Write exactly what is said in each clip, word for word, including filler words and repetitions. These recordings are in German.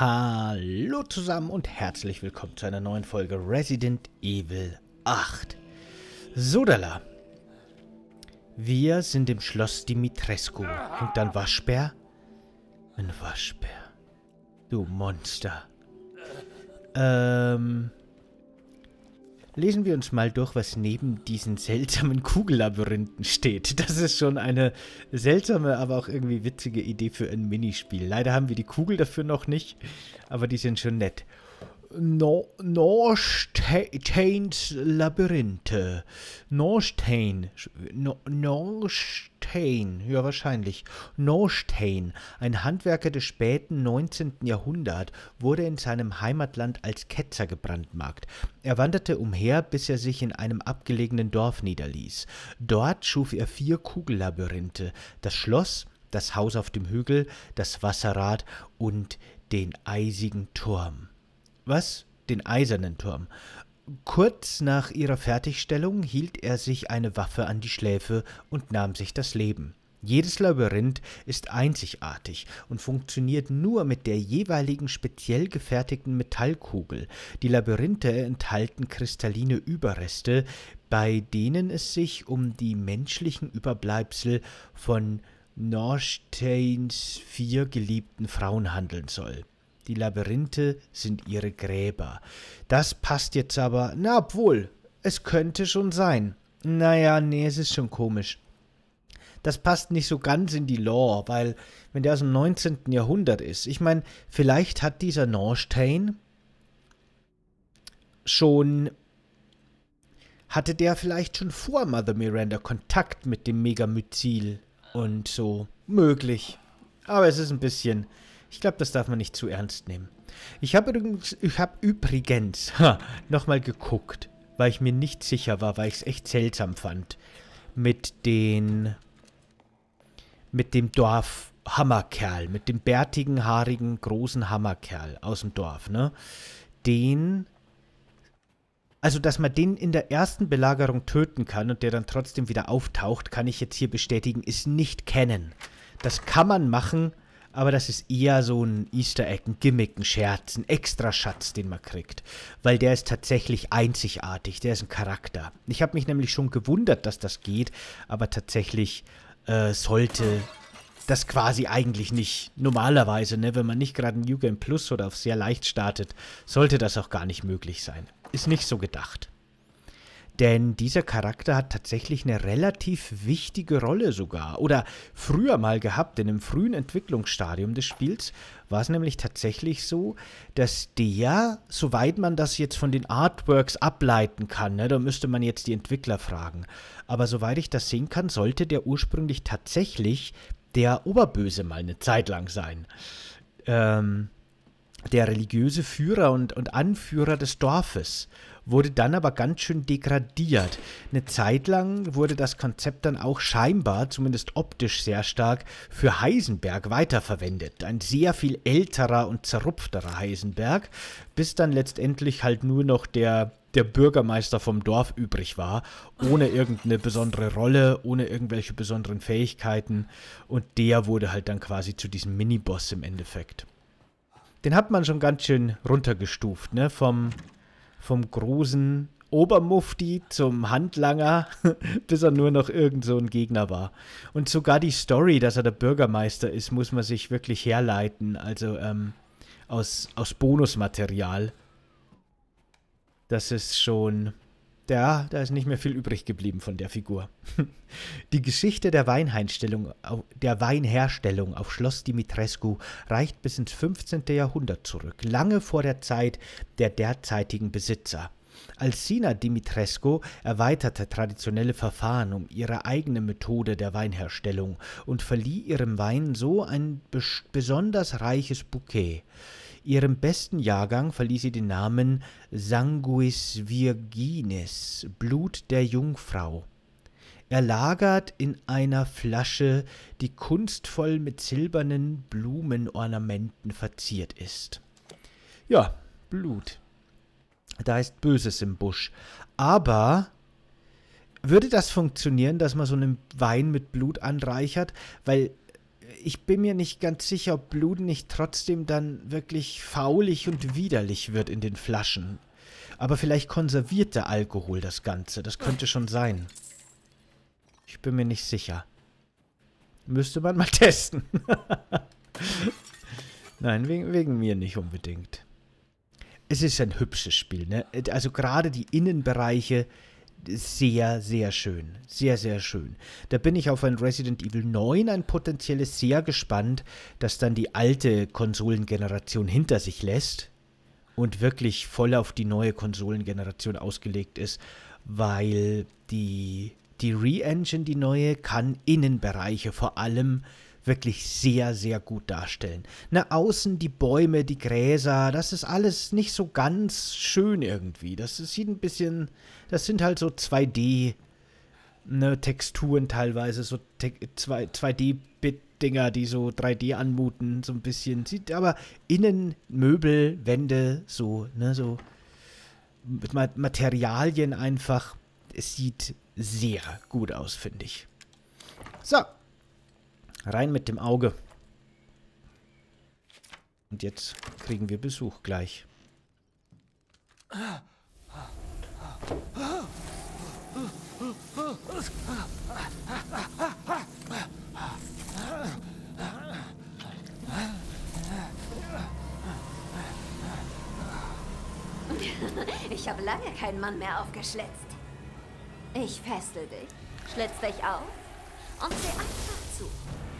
Hallo zusammen und herzlich willkommen zu einer neuen Folge Resident Evil acht. Sodala. Wir sind im Schloss Dimitrescu. Hängt da ein Waschbär? Ein Waschbär. Du Monster. Ähm. Lesen wir uns mal durch, was neben diesen seltsamen Kugellabyrinthen steht. Das ist schon eine seltsame, aber auch irgendwie witzige Idee für ein Minispiel. Leider haben wir die Kugel dafür noch nicht, aber die sind schon nett. Norsteins Labyrinthe. Norstein. Norstein. Ja, wahrscheinlich. Norstein, ein Handwerker des späten neunzehnten Jahrhunderts, wurde in seinem Heimatland als Ketzer gebrandmarkt. Er wanderte umher, bis er sich in einem abgelegenen Dorf niederließ. Dort schuf er vier Kugellabyrinthe. Das Schloss, das Haus auf dem Hügel, das Wasserrad und den eisigen Turm. Was? Den eisernen Turm. Kurz nach ihrer Fertigstellung hielt er sich eine Waffe an die Schläfe und nahm sich das Leben. Jedes Labyrinth ist einzigartig und funktioniert nur mit der jeweiligen speziell gefertigten Metallkugel. Die Labyrinthe enthalten kristalline Überreste, bei denen es sich um die menschlichen Überbleibsel von Norsteins vier geliebten Frauen handeln soll. Die Labyrinthe sind ihre Gräber. Das passt jetzt aber... Na, obwohl, es könnte schon sein. Naja, nee, es ist schon komisch. Das passt nicht so ganz in die Lore, weil, wenn der aus dem neunzehnten Jahrhundert ist, ich meine, vielleicht hat dieser Norstein schon... Hatte der vielleicht schon vor Mother Miranda Kontakt mit dem Megamycil und so? Möglich. Aber es ist ein bisschen... Ich glaube, das darf man nicht zu ernst nehmen. Ich habe übrigens, ich habe übrigens nochmal geguckt, weil ich mir nicht sicher war, weil ich es echt seltsam fand. Mit den, mit dem Dorf-Hammerkerl, mit dem bärtigen, haarigen, großen Hammerkerl aus dem Dorf, ne? Den, also dass man den in der ersten Belagerung töten kann und der dann trotzdem wieder auftaucht, kann ich jetzt hier bestätigen, ist nicht canon. Das kann man machen, aber das ist eher so ein Easter Egg, ein Gimmick, ein Scherz, ein Extraschatz, den man kriegt. Weil der ist tatsächlich einzigartig, der ist ein Charakter. Ich habe mich nämlich schon gewundert, dass das geht, aber tatsächlich äh, sollte das quasi eigentlich nicht. Normalerweise, ne, wenn man nicht gerade ein New Game Plus oder auf sehr leicht startet, sollte das auch gar nicht möglich sein. Ist nicht so gedacht. Denn dieser Charakter hat tatsächlich eine relativ wichtige Rolle sogar. Oder früher mal gehabt, in einem frühen Entwicklungsstadium des Spiels, war es nämlich tatsächlich so, dass der, soweit man das jetzt von den Artworks ableiten kann, ne, da müsste man jetzt die Entwickler fragen. Aber soweit ich das sehen kann, sollte der ursprünglich tatsächlich der Oberböse mal eine Zeit lang sein. Ähm... Der religiöse Führer und, und Anführer des Dorfes wurde dann aber ganz schön degradiert. Eine Zeit lang wurde das Konzept dann auch scheinbar, zumindest optisch sehr stark, für Heisenberg weiterverwendet. Ein sehr viel älterer und zerrupfterer Heisenberg, bis dann letztendlich halt nur noch der, der Bürgermeister vom Dorf übrig war, ohne irgendeine besondere Rolle, ohne irgendwelche besonderen Fähigkeiten. Und der wurde halt dann quasi zu diesem Miniboss im Endeffekt. Den hat man schon ganz schön runtergestuft, ne? Vom, vom großen Obermufti zum Handlanger, bis er nur noch irgend so ein Gegner war. Und sogar die Story, dass er der Bürgermeister ist, muss man sich wirklich herleiten. Also ähm, aus, aus Bonusmaterial. Das ist schon... Ja, da ist nicht mehr viel übrig geblieben von der Figur. Die Geschichte der Weinherstellung, der Weinherstellung auf Schloss Dimitrescu reicht bis ins fünfzehnte Jahrhundert zurück, lange vor der Zeit der derzeitigen Besitzer. Alcina Dimitrescu erweiterte traditionelle Verfahren um ihre eigene Methode der Weinherstellung und verlieh ihrem Wein so ein besonders reiches Bouquet. Ihrem besten Jahrgang verlieh sie den Namen Sanguis Virginis, Blut der Jungfrau. Er lagert in einer Flasche, die kunstvoll mit silbernen Blumenornamenten verziert ist. Ja, Blut. Da ist Böses im Busch. Aber... würde das funktionieren, dass man so einen Wein mit Blut anreichert? Weil ich bin mir nicht ganz sicher, ob Blut nicht trotzdem dann wirklich faulig und widerlich wird in den Flaschen. Aber vielleicht konserviert der Alkohol das Ganze. Das könnte schon sein. Ich bin mir nicht sicher. Müsste man mal testen. Nein, wegen, wegen mir nicht unbedingt. Es ist ein hübsches Spiel, ne? Also gerade die Innenbereiche sehr, sehr schön. Sehr, sehr schön. Da bin ich auf ein Resident Evil neun, ein potenzielles, sehr gespannt, das dann die alte Konsolengeneration hinter sich lässt und wirklich voll auf die neue Konsolengeneration ausgelegt ist, weil die, die Re-Engine, die neue, kann Innenbereiche vor allem wirklich sehr, sehr gut darstellen. Na, außen die Bäume, die Gräser, das ist alles nicht so ganz schön irgendwie. Das ist, sieht ein bisschen, das sind halt so zwei D, ne, Texturen teilweise, so te zwei D-Bit-Dinger, die so drei D anmuten, so ein bisschen. Sieht aber innen Möbel, Wände, so, ne, so mit Materialien einfach. Es sieht sehr gut aus, finde ich. So. Rein mit dem Auge. Und jetzt kriegen wir Besuch gleich. Ich habe lange keinen Mann mehr aufgeschlitzt. Ich fessel dich, schlitz dich auf und seh einfach zu.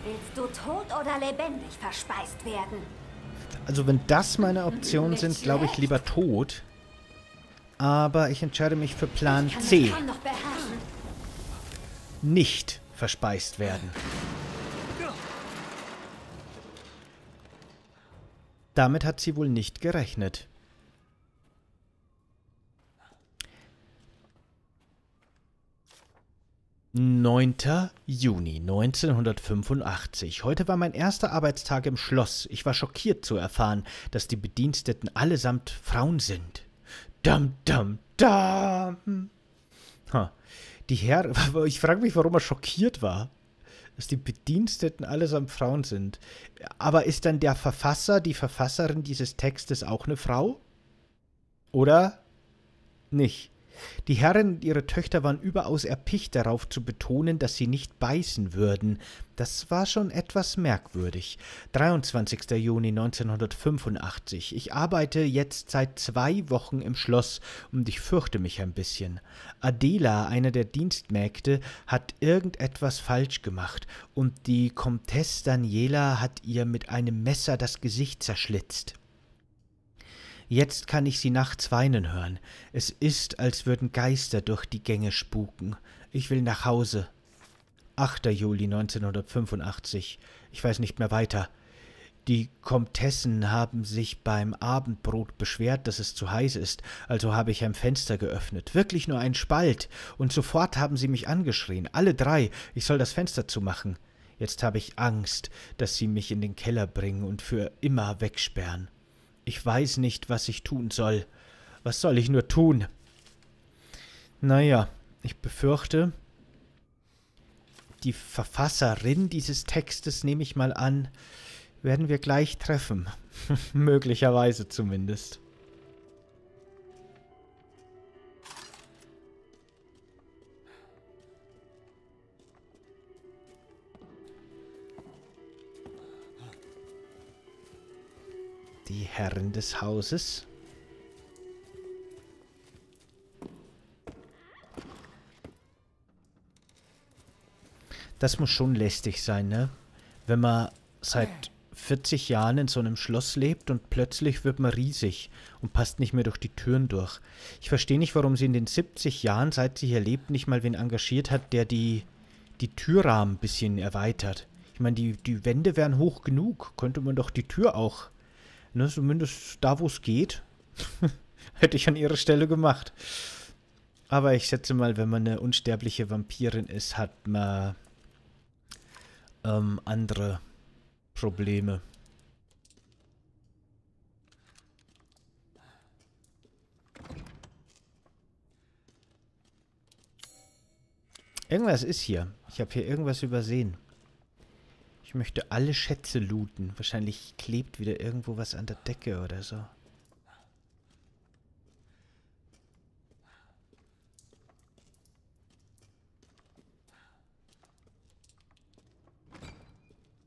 Willst du tot oder lebendig verspeist werden? Also wenn das meine Optionen sind, glaube ich lieber tot. Aber ich entscheide mich für Plan C. Nicht verspeist werden. Damit hat sie wohl nicht gerechnet. neunter Juni neunzehnhundertfünfundachtzig. Heute war mein erster Arbeitstag im Schloss. Ich war schockiert zu erfahren, dass die Bediensteten allesamt Frauen sind. Dam, dam, dam. Ha. Die Herr... Ich frage mich, warum er schockiert war, dass die Bediensteten allesamt Frauen sind. Aber ist dann der Verfasser, die Verfasserin dieses Textes auch eine Frau? Oder nicht? Die Herren und ihre Töchter waren überaus erpicht darauf zu betonen, dass sie nicht beißen würden. Das war schon etwas merkwürdig. dreiundzwanzigster Juni neunzehnhundertfünfundachtzig. Ich arbeite jetzt seit zwei Wochen im Schloss und ich fürchte mich ein bisschen. Adela, eine der Dienstmägde, hat irgendetwas falsch gemacht und die Comtesse Daniela hat ihr mit einem Messer das Gesicht zerschlitzt. Jetzt kann ich sie nachts weinen hören. Es ist, als würden Geister durch die Gänge spuken. Ich will nach Hause. achter Juli neunzehnhundertfünfundachtzig. Ich weiß nicht mehr weiter. Die Komtessen haben sich beim Abendbrot beschwert, dass es zu heiß ist, also habe ich ein Fenster geöffnet. Wirklich nur einen Spalt. Und sofort haben sie mich angeschrien. Alle drei. Ich soll das Fenster zumachen. Jetzt habe ich Angst, dass sie mich in den Keller bringen und für immer wegsperren. Ich weiß nicht, was ich tun soll. Was soll ich nur tun? Naja, ich befürchte, die Verfasserin dieses Textes, nehme ich mal an, werden wir gleich treffen. Möglicherweise zumindest. Die Herren des Hauses. Das muss schon lästig sein, ne? Wenn man seit vierzig Jahren in so einem Schloss lebt und plötzlich wird man riesig und passt nicht mehr durch die Türen durch. Ich verstehe nicht, warum sie in den siebzig Jahren, seit sie hier lebt, nicht mal wen engagiert hat, der die, die Türrahmen ein bisschen erweitert. Ich meine, die, die Wände wären hoch genug. Könnte man doch die Tür auch... Ne, zumindest da, wo es geht, hätte ich an ihrer Stelle gemacht. Aber ich schätze mal, wenn man eine unsterbliche Vampirin ist, hat man ähm, andere Probleme. Irgendwas ist hier. Ich habe hier irgendwas übersehen. Ich möchte alle Schätze looten. Wahrscheinlich klebt wieder irgendwo was an der Decke oder so.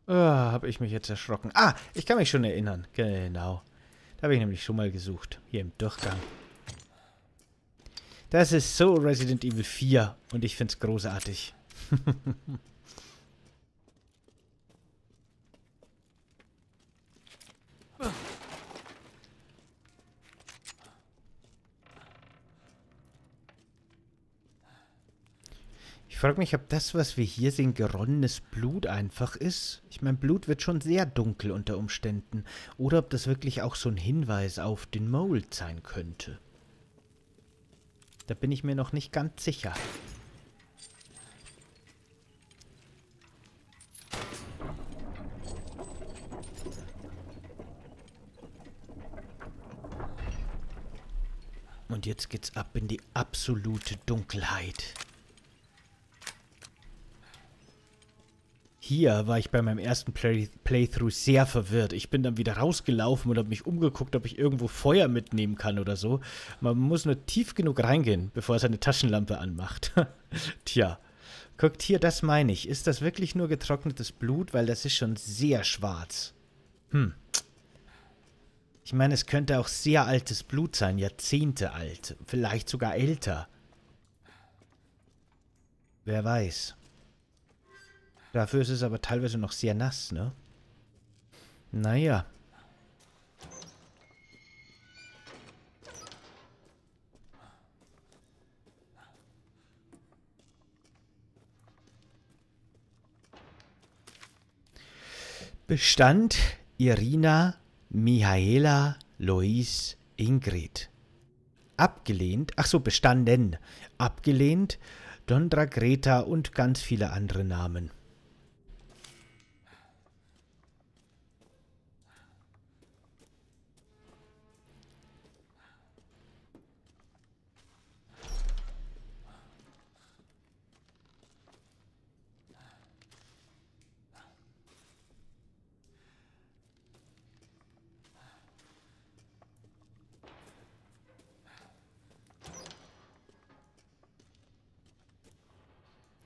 Oh, habe ich mich jetzt erschrocken. Ah, ich kann mich schon erinnern. Genau. Da habe ich nämlich schon mal gesucht. Hier im Durchgang. Das ist so Resident Evil vier. Und ich finde es großartig. Ich frage mich, ob das, was wir hier sehen, geronnenes Blut einfach ist. Ich meine, Blut wird schon sehr dunkel unter Umständen. Oder ob das wirklich auch so ein Hinweis auf den Mold sein könnte. Da bin ich mir noch nicht ganz sicher. Und jetzt geht's ab in die absolute Dunkelheit. Hier war ich bei meinem ersten Play Playthrough sehr verwirrt. Ich bin dann wieder rausgelaufen und habe mich umgeguckt, ob ich irgendwo Feuer mitnehmen kann oder so. Man muss nur tief genug reingehen, bevor er seine Taschenlampe anmacht. Tja, guckt hier, das meine ich. Ist das wirklich nur getrocknetes Blut? Weil das ist schon sehr schwarz. Hm. Ich meine, es könnte auch sehr altes Blut sein, Jahrzehnte alt. Vielleicht sogar älter. Wer weiß. Dafür ist es aber teilweise noch sehr nass, ne? Naja. Bestand: Irina, Mihaela, Lois, Ingrid. Abgelehnt. Ach so, bestanden. Abgelehnt. Dondra, Greta und ganz viele andere Namen.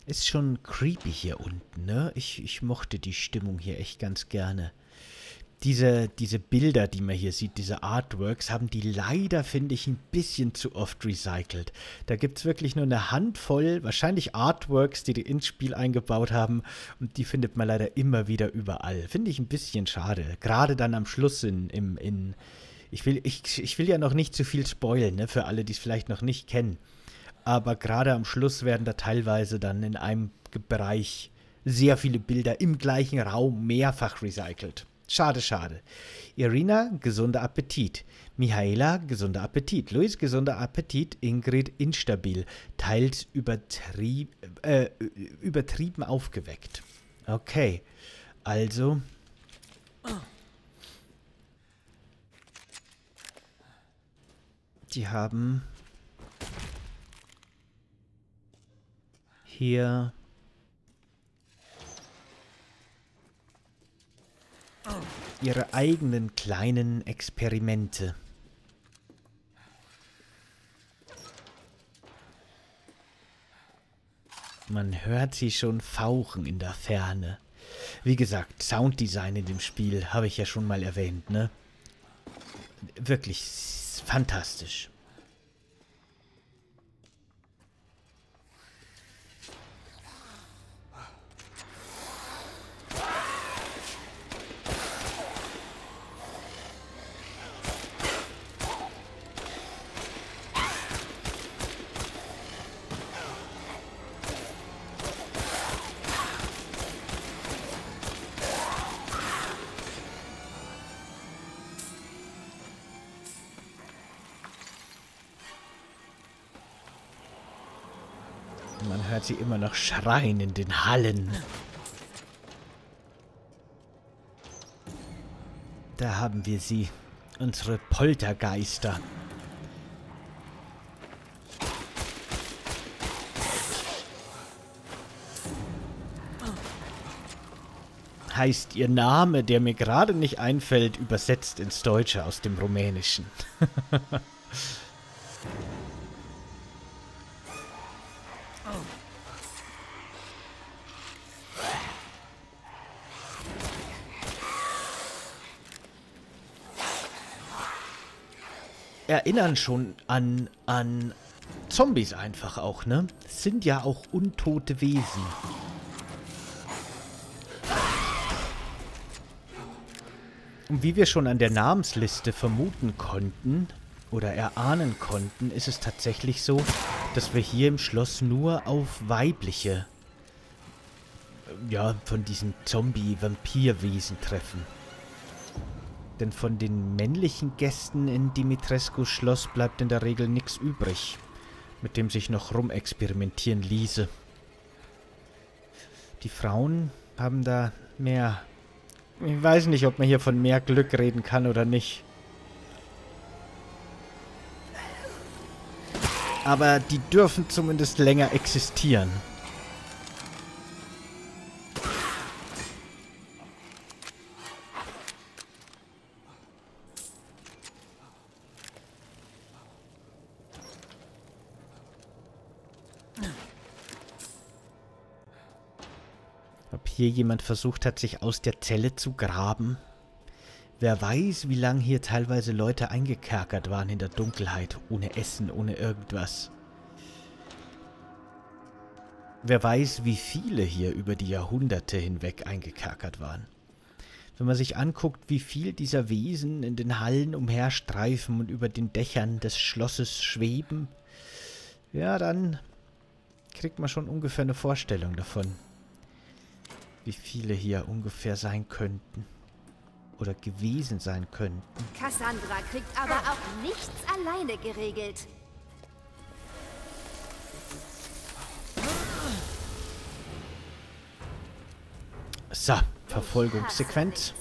Ist schon creepy hier unten, ne? Ich, ich mochte die Stimmung hier echt ganz gerne. Diese, diese Bilder, die man hier sieht, diese Artworks, haben die leider, finde ich, ein bisschen zu oft recycelt. Da gibt es wirklich nur eine Handvoll, wahrscheinlich Artworks, die die ins Spiel eingebaut haben. Und die findet man leider immer wieder überall. Finde ich ein bisschen schade. Gerade dann am Schluss in... in, in ich, will, ich, ich will ja noch nicht zu viel spoilen, ne? Für alle, die es vielleicht noch nicht kennen. Aber gerade am Schluss werden da teilweise dann in einem Bereich sehr viele Bilder im gleichen Raum mehrfach recycelt. Schade, schade. Irina, gesunder Appetit. Mihaela, gesunder Appetit. Luis, gesunder Appetit. Ingrid, instabil. Teils übertrieb, äh, übertrieben aufgeweckt. Okay, also... Die haben... Hier. Ihre eigenen kleinen Experimente. Man hört sie schon fauchen in der Ferne. Wie gesagt, Sounddesign in dem Spiel habe ich ja schon mal erwähnt, ne? Wirklich fantastisch. Man hört sie immer noch schreien in den Hallen. Da haben wir sie, unsere Poltergeister. heißt ihr Name, der mir gerade nicht einfällt, übersetzt ins Deutsche aus dem Rumänischen. Erinnern schon an, an Zombies einfach auch, ne? Das sind ja auch untote Wesen. Und wie wir schon an der Namensliste vermuten konnten oder erahnen konnten, ist es tatsächlich so, dass wir hier im Schloss nur auf weibliche, ja, von diesen Zombie-Vampirwesen treffen. Denn von den männlichen Gästen in Dimitrescus Schloss bleibt in der Regel nichts übrig, mit dem sich noch rumexperimentieren ließe. Die Frauen haben da mehr... Ich weiß nicht, ob man hier von mehr Glück reden kann oder nicht. Aber die dürfen zumindest länger existieren. Hier jemand versucht hat, sich aus der Zelle zu graben. Wer weiß, wie lange hier teilweise Leute eingekerkert waren in der Dunkelheit, ohne Essen, ohne irgendwas. Wer weiß, wie viele hier über die Jahrhunderte hinweg eingekerkert waren. Wenn man sich anguckt, wie viel dieser Wesen in den Hallen umherstreifen und über den Dächern des Schlosses schweben, ja, dann kriegt man schon ungefähr eine Vorstellung davon, wie viele hier ungefähr sein könnten oder gewesen sein könnten. Cassandra kriegt aber auch nichts alleine geregelt. So, Verfolgungssequenz.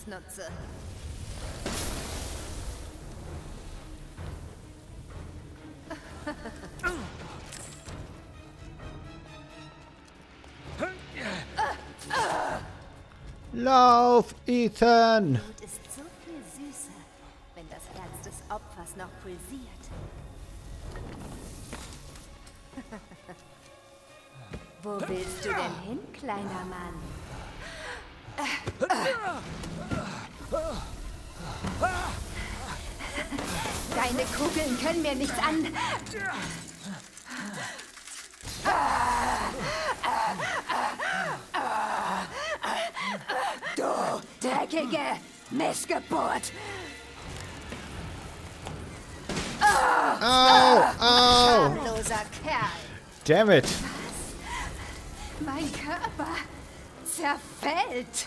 Lauf, Ethan! Blut ist so viel süßer, wenn das Herz des Opfers noch pulsiert. Wo willst du denn hin, kleiner Mann? Deine Kugeln können mir nichts an. Dreckige Missgeburt! Oh, oh, oh. Schamloser Kerl! Damn it! Was? Mein Körper zerfällt!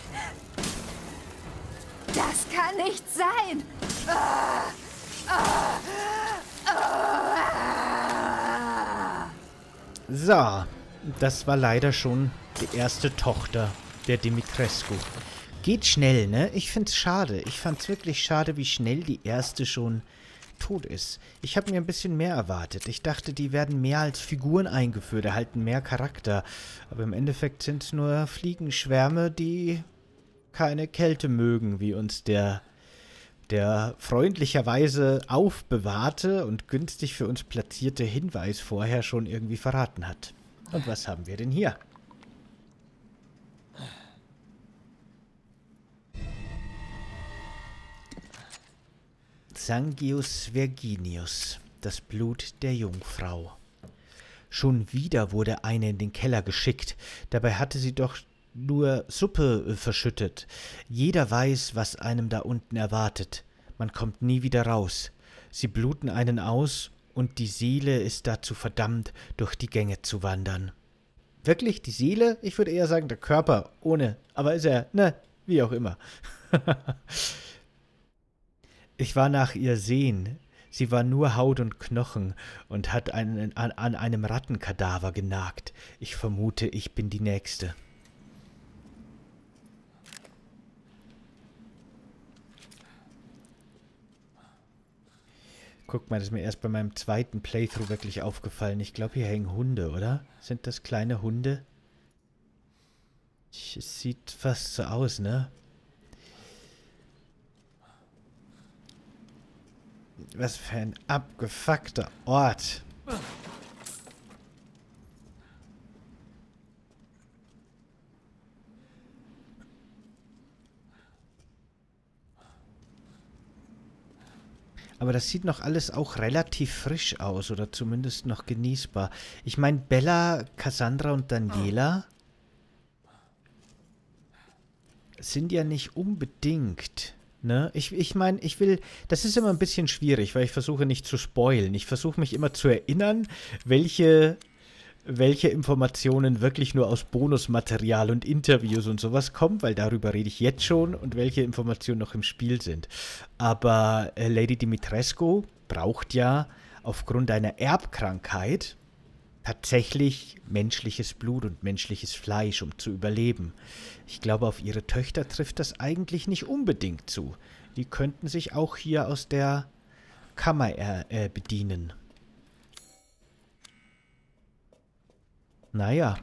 Das kann nicht sein! Oh, oh, oh. So, das war leider schon die erste Tochter der Dimitrescu. Geht schnell, ne? Ich find's schade. Ich fand's wirklich schade, wie schnell die erste schon tot ist. Ich habe mir ein bisschen mehr erwartet. Ich dachte, die werden mehr als Figuren eingeführt, erhalten mehr Charakter. Aber im Endeffekt sind nur Fliegenschwärme, die keine Kälte mögen, wie uns der, der freundlicherweise aufbewahrte und günstig für uns platzierte Hinweis vorher schon irgendwie verraten hat. Und was haben wir denn hier? Sanguis Virginis, das Blut der Jungfrau. Schon wieder wurde eine in den Keller geschickt. Dabei hatte sie doch nur Suppe verschüttet. Jeder weiß, was einem da unten erwartet. Man kommt nie wieder raus. Sie bluten einen aus und die Seele ist dazu verdammt, durch die Gänge zu wandern. Wirklich, die Seele? Ich würde eher sagen, der Körper ohne. Aber ist er, ne, wie auch immer. Ich war nach ihr sehen. Sie war nur Haut und Knochen und hat einen, an, an einem Rattenkadaver genagt. Ich vermute, ich bin die Nächste. Guck mal, das ist mir erst bei meinem zweiten Playthrough wirklich aufgefallen. Ich glaube, hier hängen Hunde, oder? Sind das kleine Hunde? Es sieht fast so aus, ne? Was für ein abgefuckter Ort. Aber das sieht noch alles auch relativ frisch aus oder zumindest noch genießbar. Ich meine, Bela, Cassandra und Daniela sind ja nicht unbedingt, ne? Ich, ich meine, ich will, das ist immer ein bisschen schwierig, weil ich versuche nicht zu spoilen. Ich versuche mich immer zu erinnern, welche, welche Informationen wirklich nur aus Bonusmaterial und Interviews und sowas kommen, weil darüber rede ich jetzt schon und welche Informationen noch im Spiel sind. Aber äh, Lady Dimitrescu braucht ja aufgrund einer Erbkrankheit tatsächlich menschliches Blut und menschliches Fleisch, um zu überleben. Ich glaube, auf ihre Töchter trifft das eigentlich nicht unbedingt zu. Die könnten sich auch hier aus der Kammer äh, bedienen. Naja.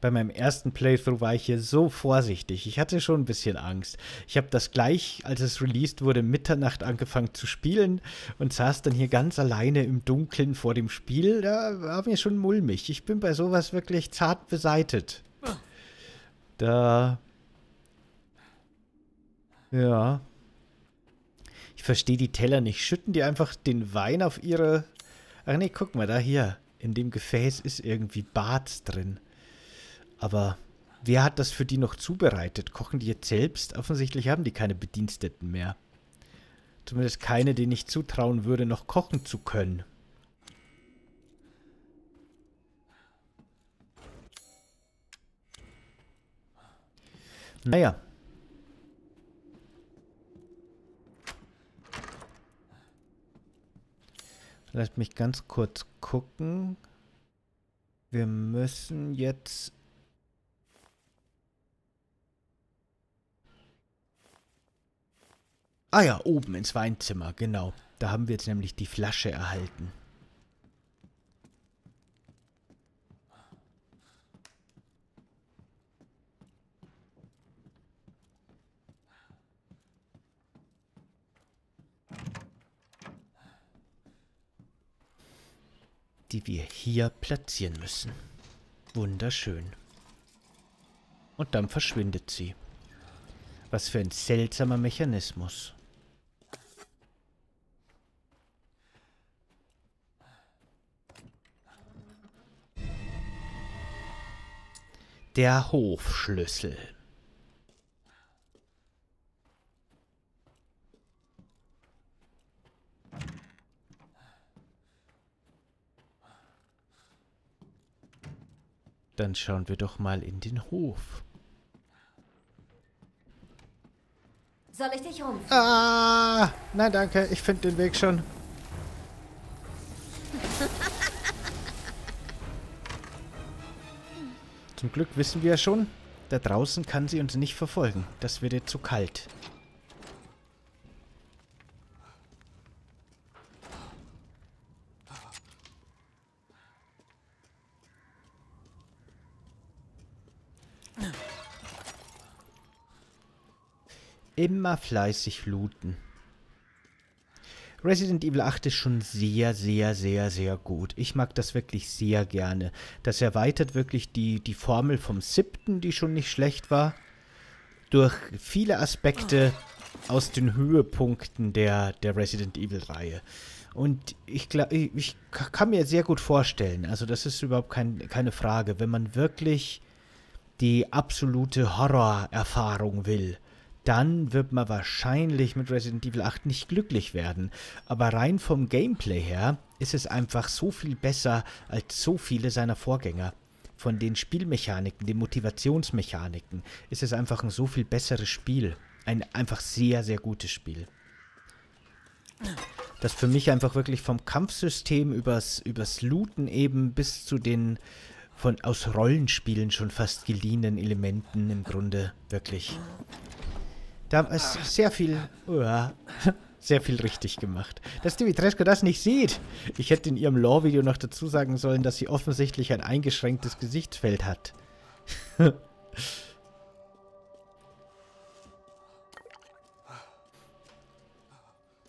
Bei meinem ersten Playthrough war ich hier so vorsichtig. Ich hatte schon ein bisschen Angst. Ich habe das gleich, als es released wurde, Mitternacht angefangen zu spielen und saß dann hier ganz alleine im Dunkeln vor dem Spiel. Da war mir schon mulmig. Ich bin bei sowas wirklich zart beseitet. Da... Ja. Ich verstehe die Teller nicht. Schütten die einfach den Wein auf ihre... Ach nee, guck mal, da hier. In dem Gefäß ist irgendwie Barz drin. Aber wer hat das für die noch zubereitet? Kochen die jetzt selbst? Offensichtlich haben die keine Bediensteten mehr. Zumindest keine, denen ich zutrauen würde, noch kochen zu können. Naja. Lasst mich ganz kurz gucken. Wir müssen jetzt... Ah ja, oben ins Weinzimmer, genau. Da haben wir jetzt nämlich die Flasche erhalten. Die wir hier platzieren müssen. Wunderschön. Und dann verschwindet sie. Was für ein seltsamer Mechanismus. Der Hofschlüssel. Dann schauen wir doch mal in den Hof. Soll ich dich rumführen? Ah, nein, danke. Ich finde den Weg schon. Zum Glück wissen wir ja schon, da draußen kann sie uns nicht verfolgen. Das wird jetzt zu kalt. Immer fleißig looten. Resident Evil acht ist schon sehr, sehr, sehr, sehr gut. Ich mag das wirklich sehr gerne. Das erweitert wirklich die, die Formel vom siebten, die schon nicht schlecht war, durch viele Aspekte aus den Höhepunkten der, der Resident Evil-Reihe. Und ich, ich kann mir sehr gut vorstellen, also das ist überhaupt kein, keine Frage, wenn man wirklich die absolute Horrorerfahrung will, dann wird man wahrscheinlich mit Resident Evil acht nicht glücklich werden. Aber rein vom Gameplay her ist es einfach so viel besser als so viele seiner Vorgänger. Von den Spielmechaniken, den Motivationsmechaniken ist es einfach ein so viel besseres Spiel. Ein einfach sehr, sehr gutes Spiel. Das für mich einfach wirklich vom Kampfsystem übers, übers Looten eben bis zu den von aus Rollenspielen schon fast geliehenen Elementen im Grunde wirklich... Da ist sehr viel, uh, sehr viel richtig gemacht. Dass Dimitrescu das nicht sieht. Ich hätte in ihrem Lore-Video noch dazu sagen sollen, dass sie offensichtlich ein eingeschränktes Gesichtsfeld hat.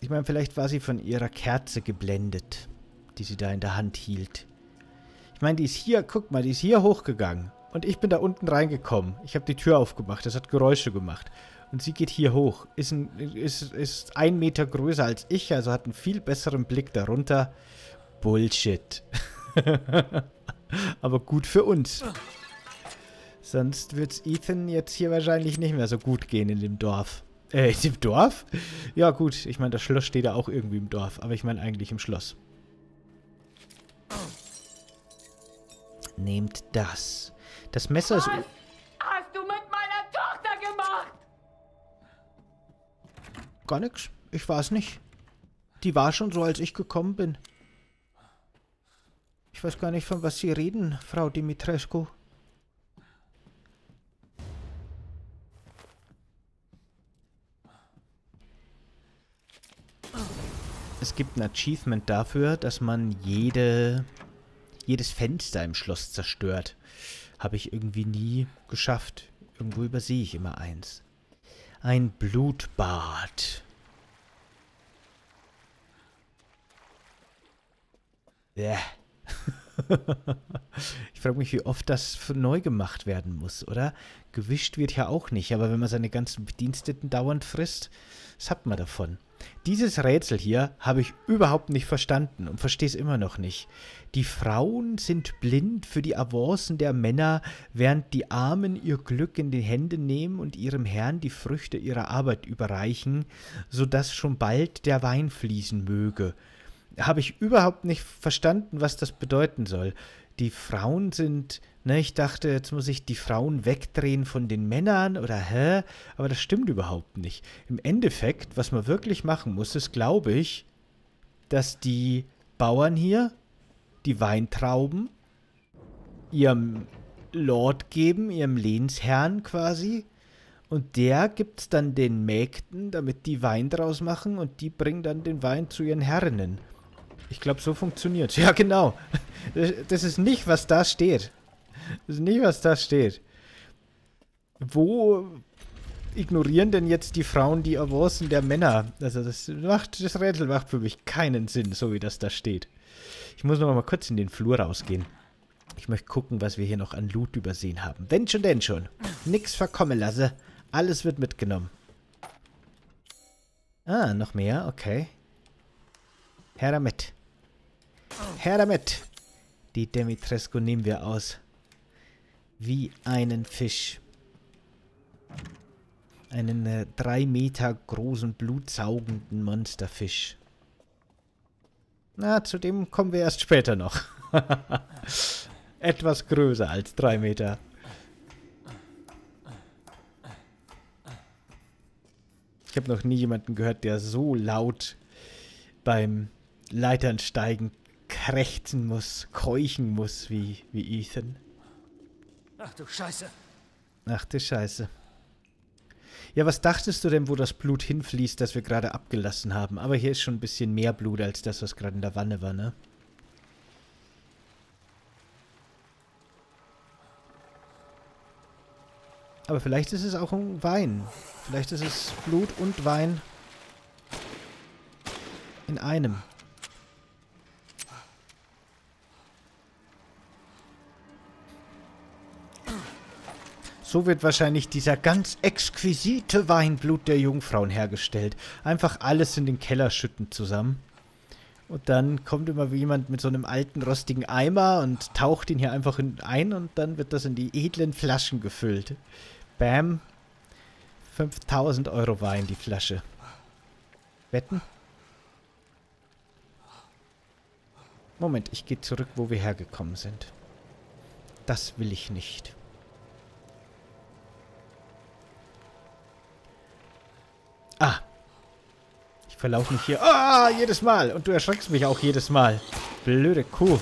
Ich meine, vielleicht war sie von ihrer Kerze geblendet, die sie da in der Hand hielt. Ich meine, die ist hier, guck mal, die ist hier hochgegangen. Und ich bin da unten reingekommen. Ich habe die Tür aufgemacht, das hat Geräusche gemacht. Und sie geht hier hoch. Ist ein, ist, ist ein Meter größer als ich, also hat einen viel besseren Blick darunter. Bullshit. Aber gut für uns. Sonst wird es Ethan jetzt hier wahrscheinlich nicht mehr so gut gehen in dem Dorf. Äh, in dem Dorf? Ja gut, ich meine, das Schloss steht da auch irgendwie im Dorf. Aber ich meine eigentlich im Schloss. Nehmt das. Das Messer ist... Was hast du mit meiner Tochter gemacht? Gar nichts. Ich war es nicht. Die war schon so, als ich gekommen bin. Ich weiß gar nicht, von was Sie reden, Frau Dimitrescu. Es gibt ein Achievement dafür, dass man jede... jedes Fenster im Schloss zerstört. Habe ich irgendwie nie geschafft. Irgendwo übersehe ich immer eins. Ein Blutbad. Yeah. Ich frage mich, wie oft das neu gemacht werden muss, oder? Gewischt wird ja auch nicht, aber wenn man seine ganzen Bediensteten dauernd frisst, was hat man davon? Dieses Rätsel hier habe ich überhaupt nicht verstanden und verstehe es immer noch nicht. Die Frauen sind blind für die Avancen der Männer, während die Armen ihr Glück in die Hände nehmen und ihrem Herrn die Früchte ihrer Arbeit überreichen, sodass schon bald der Wein fließen möge. Habe ich überhaupt nicht verstanden, was das bedeuten soll. Die Frauen sind... Ne, ich dachte, jetzt muss ich die Frauen wegdrehen von den Männern oder hä? Aber das stimmt überhaupt nicht. Im Endeffekt, was man wirklich machen muss, ist, glaube ich, dass die Bauern hier die Weintrauben ihrem Lord geben, ihrem Lehnsherrn quasi. Und der gibt's dann den Mägden, damit die Wein draus machen und die bringen dann den Wein zu ihren Herrinnen. Ich glaube, so funktioniert's. Ja, genau. Das ist nicht, was da steht. Das ist nicht, was da steht. Wo ignorieren denn jetzt die Frauen die Avancen der Männer? Also das macht, das Rätsel macht für mich keinen Sinn, so wie das da steht. Ich muss noch mal kurz in den Flur rausgehen. Ich möchte gucken, was wir hier noch an Loot übersehen haben. Wenn schon, denn schon. Nix verkommen lasse. Alles wird mitgenommen. Ah, noch mehr, okay. Her damit. Her damit. Die Dimitrescu nehmen wir aus. Wie einen Fisch. Einen äh, drei Meter großen, blutsaugenden Monsterfisch. Na, zu dem kommen wir erst später noch. Etwas größer als drei Meter. Ich habe noch nie jemanden gehört, der so laut beim Leiternsteigen krächzen muss, keuchen muss, wie, wie Ethan. Ach du Scheiße. Ach du Scheiße. Ja, was dachtest du denn, wo das Blut hinfließt, das wir gerade abgelassen haben? Aber hier ist schon ein bisschen mehr Blut als das, was gerade in der Wanne war, ne? Aber vielleicht ist es auch ein Wein. Vielleicht ist es Blut und Wein in einem. So wird wahrscheinlich dieser ganz exquisite Weinblut der Jungfrauen hergestellt. Einfach alles in den Keller schütten zusammen. Und dann kommt immer jemand mit so einem alten, rostigen Eimer und taucht ihn hier einfach ein und dann wird das in die edlen Flaschen gefüllt. Bam. fünftausend Euro Wein, die Flasche. Wetten? Moment, ich gehe zurück, wo wir hergekommen sind. Das will ich nicht. Ah. Ich verlaufe mich hier. Ah, jedes Mal. Und du erschreckst mich auch jedes Mal. Blöde Kuh.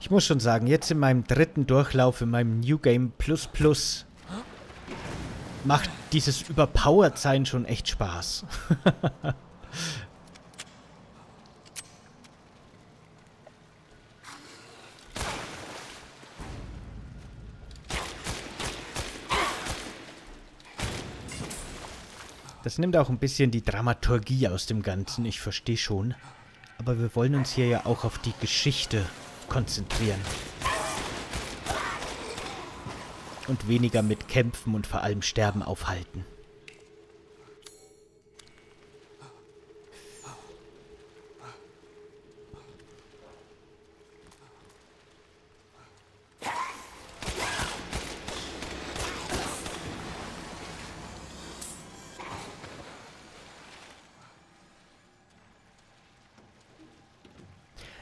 Ich muss schon sagen, jetzt in meinem dritten Durchlauf, in meinem New Game Plus Plus, macht dieses Überpowered-Sein schon echt Spaß. Das nimmt auch ein bisschen die Dramaturgie aus dem Ganzen, ich verstehe schon. Aber wir wollen uns hier ja auch auf die Geschichte konzentrieren. Und weniger mit Kämpfen und vor allem Sterben aufhalten.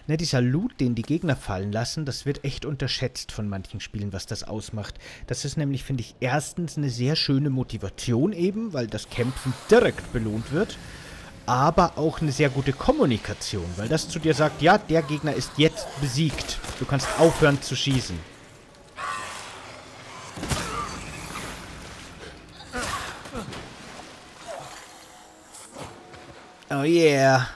Ne, dieser Loot, den die Gegner fallen lassen, das wird echt unterschätzt von manchen Spielen, was das ausmacht. Das ist nämlich, finde ich, erstens eine sehr schöne Motivation eben, weil das Kämpfen direkt belohnt wird, aber auch eine sehr gute Kommunikation, weil das zu dir sagt, ja, der Gegner ist jetzt besiegt, du kannst aufhören zu schießen. Oh yeah.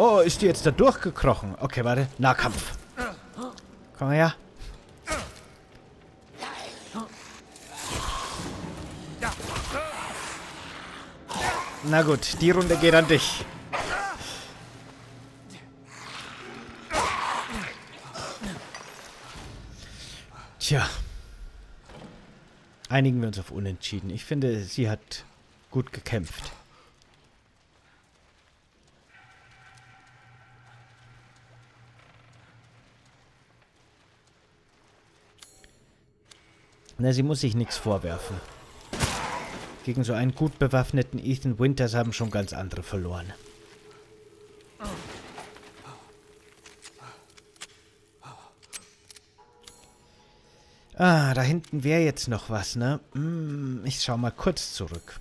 Oh, ist die jetzt da durchgekrochen? Okay, warte. Nahkampf. Komm her. Na gut, die Runde geht an dich. Tja. Einigen wir uns auf Unentschieden. Ich finde, sie hat gut gekämpft. Na, sie muss sich nichts vorwerfen. Gegen so einen gut bewaffneten Ethan Winters haben schon ganz andere verloren. Ah, da hinten wäre jetzt noch was, ne? Hm, ich schau mal kurz zurück.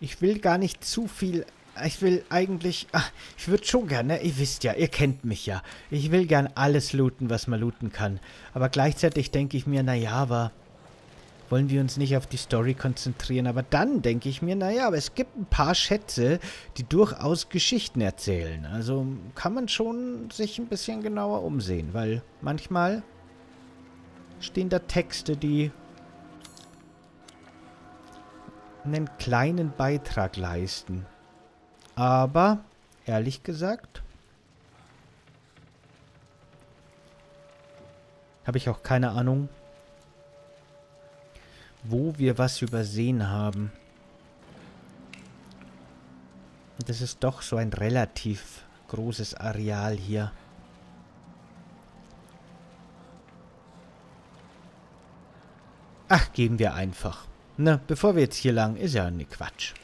Ich will gar nicht zu viel... Ich will eigentlich... Ach, ich würde schon gerne... Ihr wisst ja, ihr kennt mich ja. Ich will gern alles looten, was man looten kann. Aber gleichzeitig denke ich mir, naja, aber... Wollen wir uns nicht auf die Story konzentrieren? Aber dann denke ich mir, naja, aber es gibt ein paar Schätze, die durchaus Geschichten erzählen. Also kann man schon sich ein bisschen genauer umsehen. Weil manchmal... stehen da Texte, die einen kleinen Beitrag leisten. Aber, ehrlich gesagt, habe ich auch keine Ahnung, wo wir was übersehen haben. Das ist doch so ein relativ großes Areal hier. Ach, geben wir einfach. Na, bevor wir jetzt hier lang, ist ja ne Quatsch.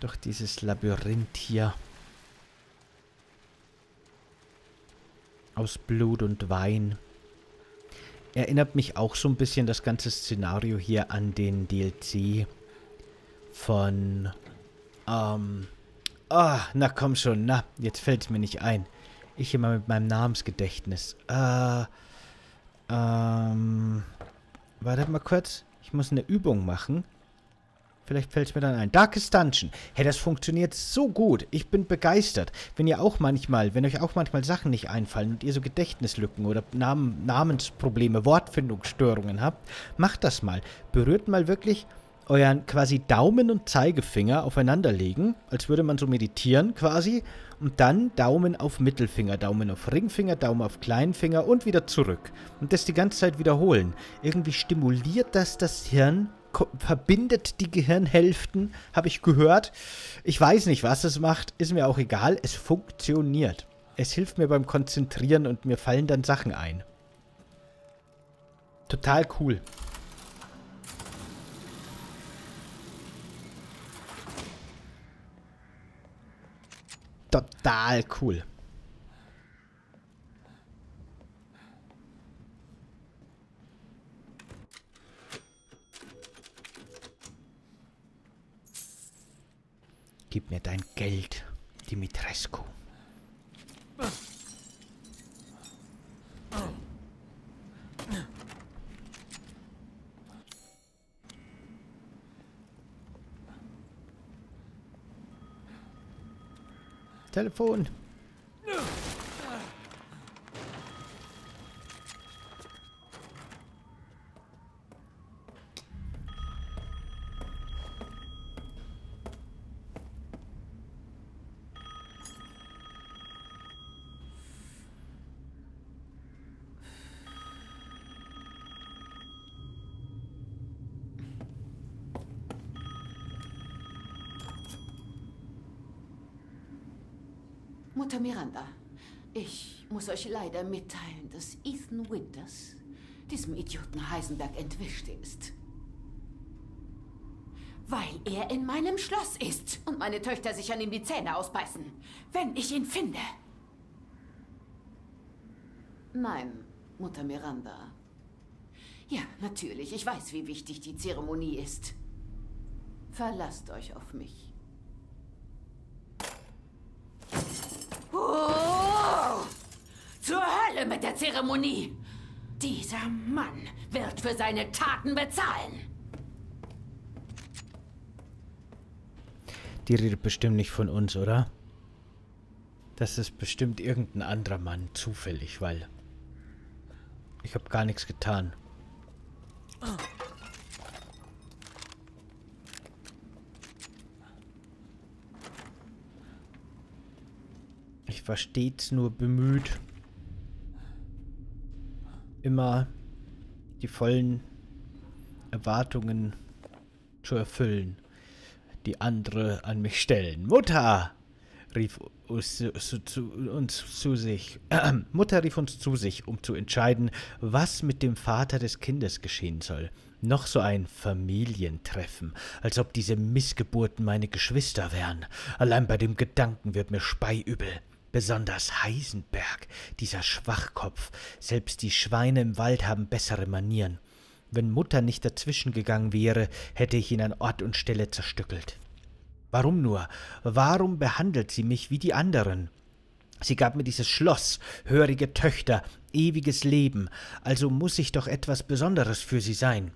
Doch dieses Labyrinth hier. Aus Blut und Wein. Erinnert mich auch so ein bisschen das ganze Szenario hier an den D L C. Von, ähm, ah, oh, na komm schon, na, jetzt fällt es mir nicht ein. Ich immer mit meinem Namensgedächtnis. Äh, ähm, wartet mal kurz. Ich muss eine Übung machen. Vielleicht fällt es mir dann ein. Darkest Dungeon. Hey, das funktioniert so gut. Ich bin begeistert. Wenn ihr auch manchmal, wenn euch auch manchmal Sachen nicht einfallen und ihr so Gedächtnislücken oder Namen, Namensprobleme, Wortfindungsstörungen habt, macht das mal. Berührt mal wirklich... euren quasi Daumen und Zeigefinger aufeinander legen, als würde man so meditieren quasi, und dann Daumen auf Mittelfinger, Daumen auf Ringfinger, Daumen auf Kleinfinger und wieder zurück. Und das die ganze Zeit wiederholen. Irgendwie stimuliert das das Hirn, verbindet die Gehirnhälften, habe ich gehört. Ich weiß nicht, was es macht, ist mir auch egal, es funktioniert. Es hilft mir beim Konzentrieren und mir fallen dann Sachen ein. Total cool. Total cool. Gib mir dein Geld, Dimitrescu. Telefon. Mutter Miranda, ich muss euch leider mitteilen, dass Ethan Winters diesem Idioten Heisenberg entwischt ist. Weil er in meinem Schloss ist und meine Töchter sich an ihm die Zähne ausbeißen, wenn ich ihn finde. Nein, Mutter Miranda. Ja, natürlich, ich weiß, wie wichtig die Zeremonie ist. Verlasst euch auf mich. Oh, zur Hölle mit der Zeremonie! Dieser Mann wird für seine Taten bezahlen! Die redet bestimmt nicht von uns, oder? Das ist bestimmt irgendein anderer Mann, zufällig, weil... Ich habe gar nichts getan. Oh. Ich war stets nur bemüht, immer die vollen Erwartungen zu erfüllen, die andere an mich stellen. Mutter rief uns zu sich. Äh, Mutter rief uns zu sich, um zu entscheiden, was mit dem Vater des Kindes geschehen soll. Noch so ein Familientreffen, als ob diese Missgeburten meine Geschwister wären. Allein bei dem Gedanken wird mir speiübel. Besonders Heisenberg, dieser Schwachkopf. Selbst die Schweine im Wald haben bessere Manieren. Wenn Mutter nicht dazwischen gegangen wäre, hätte ich ihn an Ort und Stelle zerstückelt. Warum nur? Warum behandelt sie mich wie die anderen? Sie gab mir dieses Schloss, hörige Töchter, ewiges Leben. Also muss ich doch etwas Besonderes für sie sein.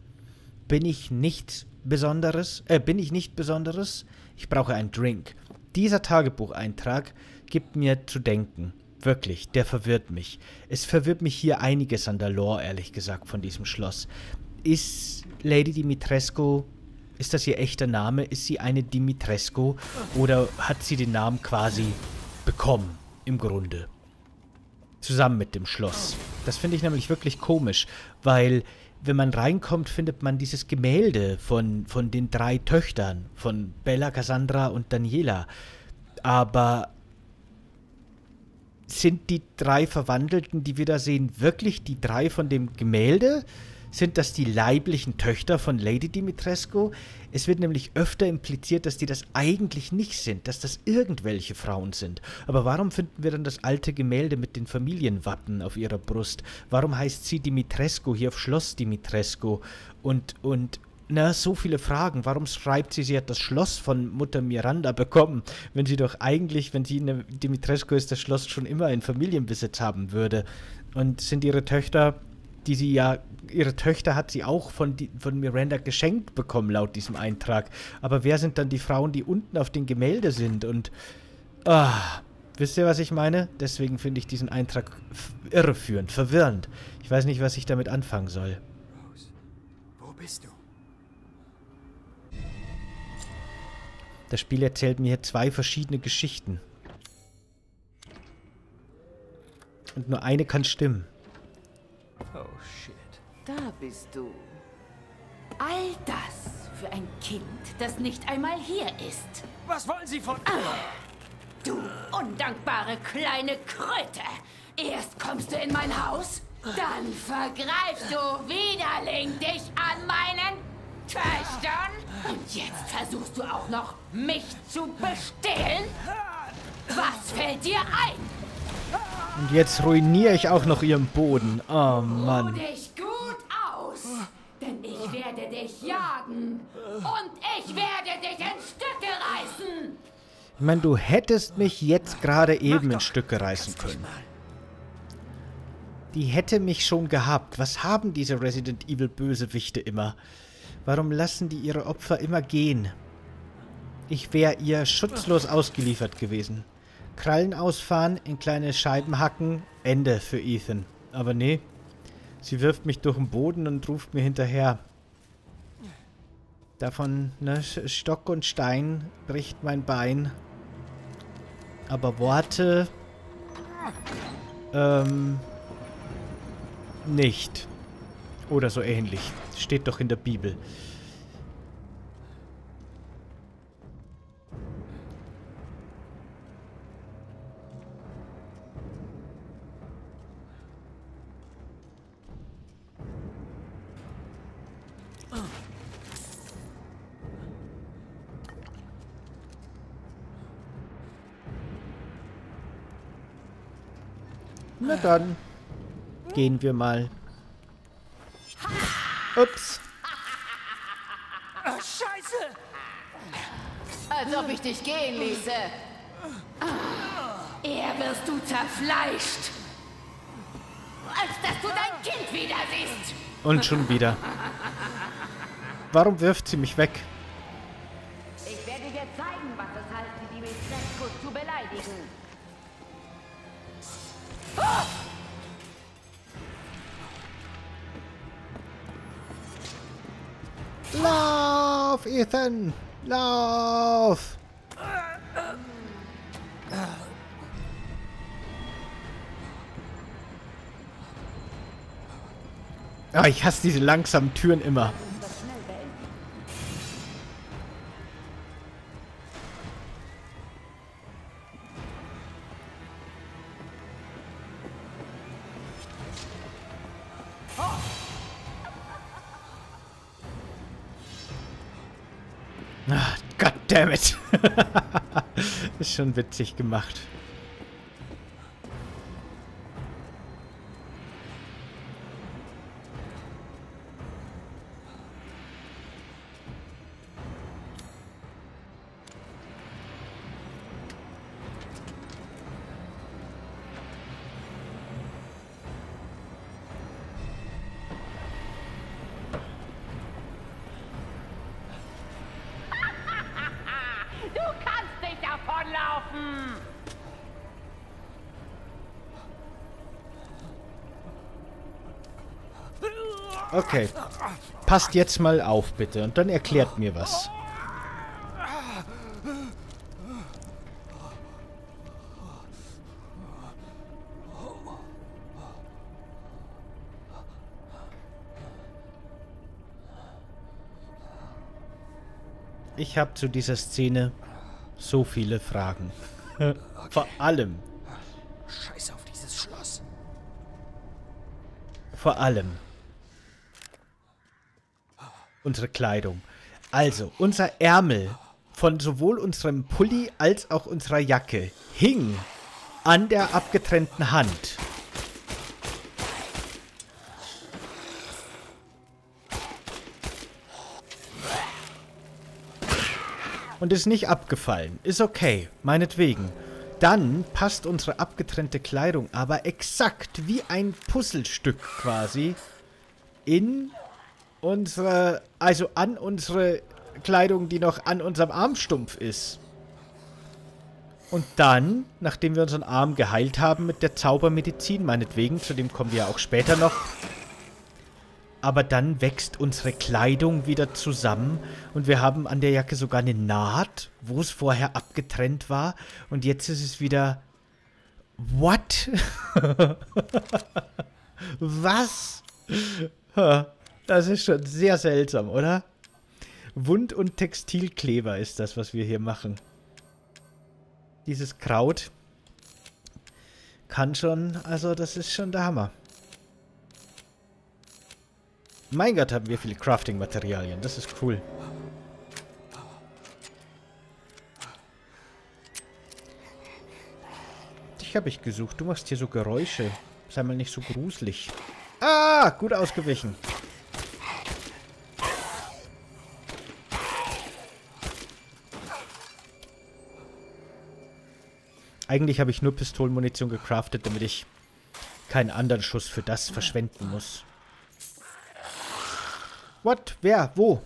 Bin ich nichts Besonderes? Äh, bin ich nicht Besonderes? Ich brauche einen Drink. Dieser Tagebucheintrag gibt mir zu denken. Wirklich, der verwirrt mich. Es verwirrt mich hier einiges an der Lore, ehrlich gesagt, von diesem Schloss. Ist Lady Dimitrescu, ist das ihr echter Name? Ist sie eine Dimitrescu? Oder hat sie den Namen quasi bekommen, im Grunde? Zusammen mit dem Schloss. Das finde ich nämlich wirklich komisch, weil... Wenn man reinkommt, findet man dieses Gemälde von, von den drei Töchtern, von Bela, Cassandra und Daniela. Aber sind die drei Verwandelten, die wir da sehen, wirklich die drei von dem Gemälde? Sind das die leiblichen Töchter von Lady Dimitrescu? Es wird nämlich öfter impliziert, dass die das eigentlich nicht sind, dass das irgendwelche Frauen sind. Aber warum finden wir dann das alte Gemälde mit den Familienwappen auf ihrer Brust? Warum heißt sie Dimitrescu hier auf Schloss Dimitrescu? Und, und, na, so viele Fragen. Warum schreibt sie, sie hat das Schloss von Mutter Miranda bekommen, wenn sie doch eigentlich, wenn sie eine Dimitrescu ist, das Schloss schon immer in Familienbesitz haben würde? Und sind ihre Töchter... die sie ja, ihre Töchter hat sie auch von, die, von Miranda geschenkt bekommen, laut diesem Eintrag. Aber wer sind dann die Frauen, die unten auf den Gemälde sind? Und, ah, wisst ihr, was ich meine? Deswegen finde ich diesen Eintrag irreführend, verwirrend. Ich weiß nicht, was ich damit anfangen soll. Rose, wo bist du? Das Spiel erzählt mir hier zwei verschiedene Geschichten. Und nur eine kann stimmen. Oh, shit. Da bist du. All das für ein Kind, das nicht einmal hier ist. Was wollen Sie von... Ach, du undankbare kleine Kröte. Erst kommst du in mein Haus, dann vergreifst du widerling dich an meinen Töchtern. Und jetzt versuchst du auch noch, mich zu bestehlen? Was fällt dir ein? Und jetzt ruiniere ich auch noch ihren Boden. Oh Mann. Ruh dich gut aus, denn ich werde dich jagen und ich werde dich in Stücke reißen. Ich meine, du hättest mich jetzt gerade eben in Stücke reißen können. Die hätte mich schon gehabt. Was haben diese Resident Evil Bösewichte immer? Warum lassen die ihre Opfer immer gehen? Ich wäre ihr schutzlos ausgeliefert gewesen. Krallen ausfahren, in kleine Scheiben hacken, Ende für Ethan. Aber nee, sie wirft mich durch den Boden und ruft mir hinterher. Davon, ne, Stock und Stein bricht mein Bein. Aber Worte... Ähm... nicht. Oder so ähnlich. Steht doch in der Bibel. Na dann. Gehen wir mal. Ups. Ach, Scheiße! Als ob ich dich gehen ließe. Eher wirst du zerfleischt, als dass du dein Kind wieder siehst. Und schon wieder. Warum wirft sie mich weg? Ich werde dir zeigen, was es heißt, die Dimitrescu zu beleidigen. Oh! Lauf, Ethan! Lauf! Ah, ich hasse diese langsamen Türen immer. Goddammit. Ist schon witzig gemacht. Okay. Passt jetzt mal auf, bitte. Und dann erklärt mir was. Ich habe zu dieser Szene so viele Fragen. Okay. Vor allem. Scheiß auf dieses Schloss. Vor allem. Unsere Kleidung. Also, unser Ärmel von sowohl unserem Pulli als auch unserer Jacke hing an der abgetrennten Hand. Und ist nicht abgefallen. Ist okay, meinetwegen. Dann passt unsere abgetrennte Kleidung aber exakt wie ein Puzzlestück quasi in... unsere, also an unsere Kleidung, die noch an unserem Armstumpf ist. Und dann, nachdem wir unseren Arm geheilt haben mit der Zaubermedizin, meinetwegen, zu dem kommen wir ja auch später noch, aber dann wächst unsere Kleidung wieder zusammen und wir haben an der Jacke sogar eine Naht, wo es vorher abgetrennt war und jetzt ist es wieder... What? Was? Das ist schon sehr seltsam, oder? Wund- und Textilkleber ist das, was wir hier machen. Dieses Kraut kann schon, also das ist schon der Hammer. Mein Gott, haben wir viele Crafting-Materialien, das ist cool. Dich habe ich gesucht, du machst hier so Geräusche. Sei mal nicht so gruselig. Ah, gut ausgewichen. Eigentlich habe ich nur Pistolenmunition gecraftet, damit ich keinen anderen Schuss für das verschwenden muss. What? Wer? Wo?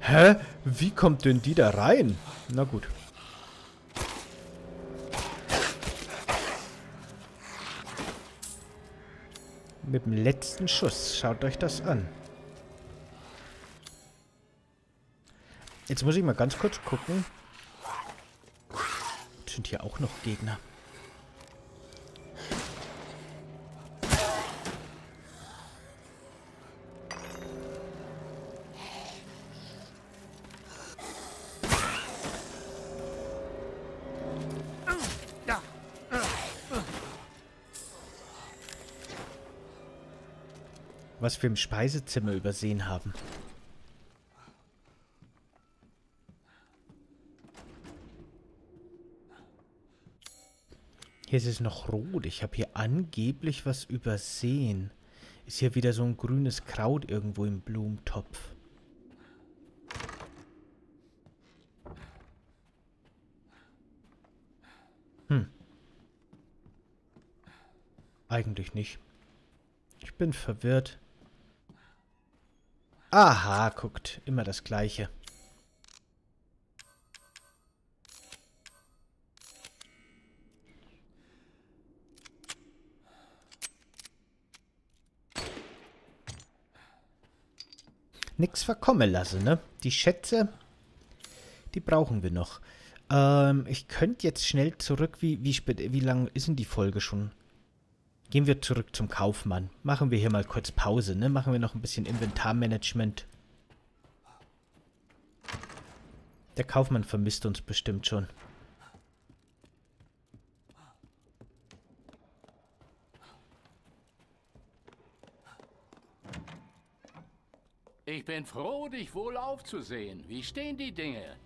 Hä? Wie kommt denn die da rein? Na gut. Mit dem letzten Schuss. Schaut euch das an. Jetzt muss ich mal ganz kurz gucken. Sind hier auch noch Gegner? Was wir im Speisezimmer übersehen haben. Hier ist es noch rot. Ich habe hier angeblich was übersehen. Ist hier wieder so ein grünes Kraut irgendwo im Blumentopf. Hm. Eigentlich nicht. Ich bin verwirrt. Aha, guckt. Immer das Gleiche. Nix verkommen lassen, ne? Die Schätze, die brauchen wir noch. Ähm, ich könnte jetzt schnell zurück. Wie, wie, wie lang ist denn die Folge schon? Gehen wir zurück zum Kaufmann. Machen wir hier mal kurz Pause, ne? Machen wir noch ein bisschen Inventarmanagement. Der Kaufmann vermisst uns bestimmt schon. Ich bin froh, dich wohl aufzusehen. Wie stehen die Dinge?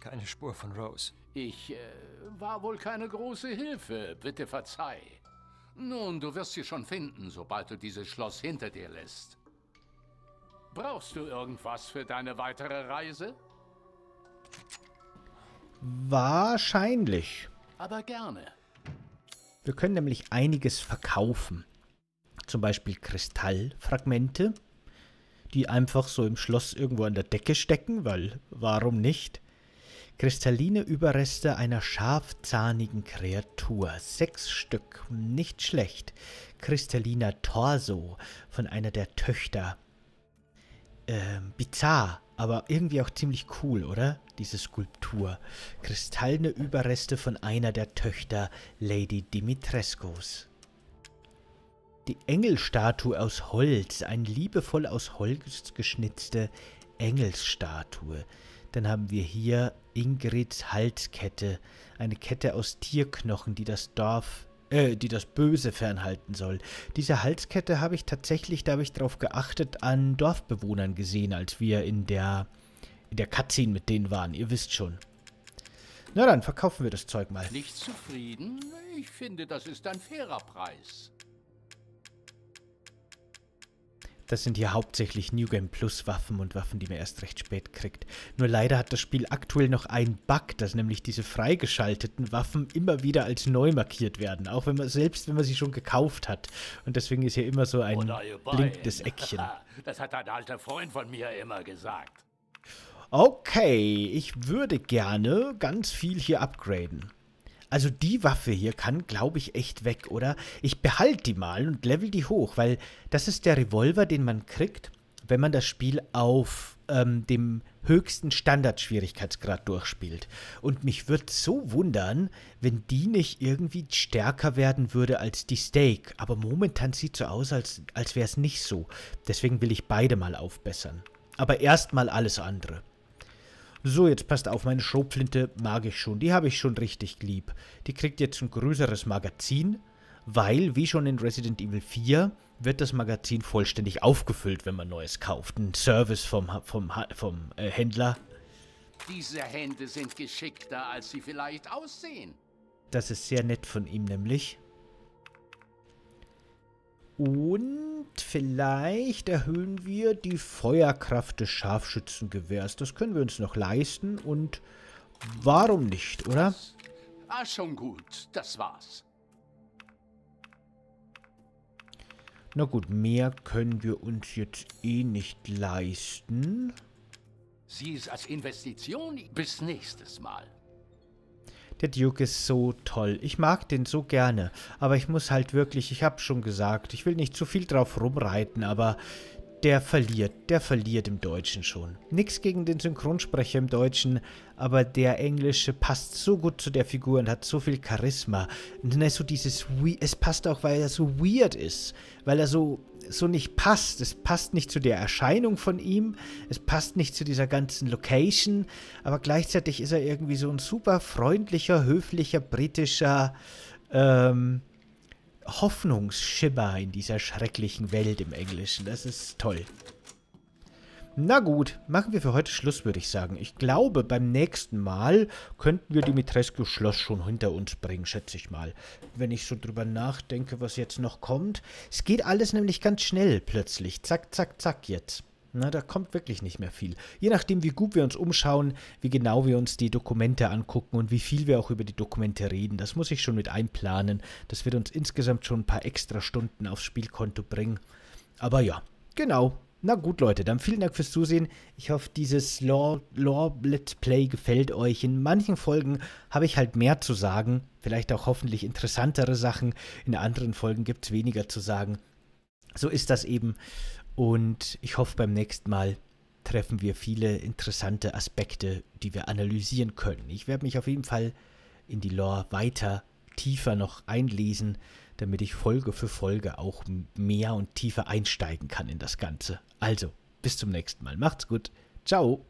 Keine Spur von Rose. Ich äh, war wohl keine große Hilfe. Bitte verzeih. Nun, du wirst sie schon finden, sobald du dieses Schloss hinter dir lässt. Brauchst du irgendwas für deine weitere Reise? Wahrscheinlich. Aber gerne. Wir können nämlich einiges verkaufen. Zum Beispiel Kristallfragmente, die einfach so im Schloss irgendwo an der Decke stecken, weil warum nicht? Kristalline Überreste einer scharfzahnigen Kreatur. Sechs Stück. Nicht schlecht. Kristalliner Torso von einer der Töchter. Ähm, bizarr, aber irgendwie auch ziemlich cool, oder? Diese Skulptur. Kristallene Überreste von einer der Töchter Lady Dimitrescus. Die Engelstatue aus Holz, eine liebevoll aus Holz geschnitzte Engelsstatue. Dann haben wir hier Ingrids Halskette, eine Kette aus Tierknochen, die das Dorf, äh, die das Böse fernhalten soll. Diese Halskette habe ich tatsächlich, da habe ich drauf geachtet, an Dorfbewohnern gesehen, als wir in der, in der Cutscene mit denen waren. Ihr wisst schon. Na dann, verkaufen wir das Zeug mal. Nicht zufrieden? Ich finde, das ist ein fairer Preis. Das sind hier hauptsächlich New Game Plus Waffen und Waffen, die man erst recht spät kriegt. Nur leider hat das Spiel aktuell noch einen Bug, dass nämlich diese freigeschalteten Waffen immer wieder als neu markiert werden. Auch wenn man, selbst wenn man sie schon gekauft hat. Und deswegen ist hier immer so ein blinkendes Eckchen. Das hat ein alter Freund von mir immer gesagt. Okay, ich würde gerne ganz viel hier upgraden. Also die Waffe hier kann, glaube ich, echt weg, oder? Ich behalte die mal und level die hoch, weil das ist der Revolver, den man kriegt, wenn man das Spiel auf ähm, dem höchsten Standardschwierigkeitsgrad durchspielt. Und mich würde so wundern, wenn die nicht irgendwie stärker werden würde als die Steak. Aber momentan sieht so aus, als, als wäre es nicht so. Deswegen will ich beide mal aufbessern. Aber erstmal alles andere. So, jetzt passt auf, meine Schrotflinte mag ich schon. Die habe ich schon richtig lieb. Die kriegt jetzt ein größeres Magazin, weil, wie schon in Resident Evil vier, wird das Magazin vollständig aufgefüllt, wenn man Neues kauft. Ein Service vom, vom, vom äh, Händler. Diese Hände sind geschickter, als sie vielleicht aussehen. Das ist sehr nett von ihm nämlich. Und vielleicht erhöhen wir die Feuerkraft des Scharfschützengewehrs. Das können wir uns noch leisten und warum nicht, oder? Ah, schon gut. Das war's. Na gut, mehr können wir uns jetzt eh nicht leisten. Sie ist als Investition bis nächstes Mal. Der Duke ist so toll. Ich mag den so gerne. Aber ich muss halt wirklich, ich habe schon gesagt, ich will nicht zu viel drauf rumreiten, aber der verliert, der verliert im Deutschen schon. Nix gegen den Synchronsprecher im Deutschen, aber der Englische passt so gut zu der Figur und hat so viel Charisma. Und so dieses, es passt auch, weil er so weird ist, weil er so, so nicht passt. Es passt nicht zu der Erscheinung von ihm, es passt nicht zu dieser ganzen Location, aber gleichzeitig ist er irgendwie so ein super freundlicher, höflicher, britischer, ähm... Hoffnungsschimmer in dieser schrecklichen Welt im Englischen. Das ist toll. Na gut, machen wir für heute Schluss, würde ich sagen. Ich glaube, beim nächsten Mal könnten wir Dimitrescu Schloss schon hinter uns bringen, schätze ich mal. Wenn ich so drüber nachdenke, was jetzt noch kommt. Es geht alles nämlich ganz schnell plötzlich. Zack, zack, zack jetzt. Na, da kommt wirklich nicht mehr viel. Je nachdem, wie gut wir uns umschauen, wie genau wir uns die Dokumente angucken und wie viel wir auch über die Dokumente reden, das muss ich schon mit einplanen. Das wird uns insgesamt schon ein paar extra Stunden aufs Spielkonto bringen. Aber ja, genau. Na gut, Leute, dann vielen Dank fürs Zusehen. Ich hoffe, dieses Lore-Let's Play gefällt euch. In manchen Folgen habe ich halt mehr zu sagen, vielleicht auch hoffentlich interessantere Sachen. In anderen Folgen gibt es weniger zu sagen. So ist das eben. Und ich hoffe, beim nächsten Mal treffen wir viele interessante Aspekte, die wir analysieren können. Ich werde mich auf jeden Fall in die Lore weiter, tiefer noch einlesen, damit ich Folge für Folge auch mehr und tiefer einsteigen kann in das Ganze. Also, bis zum nächsten Mal. Macht's gut. Ciao.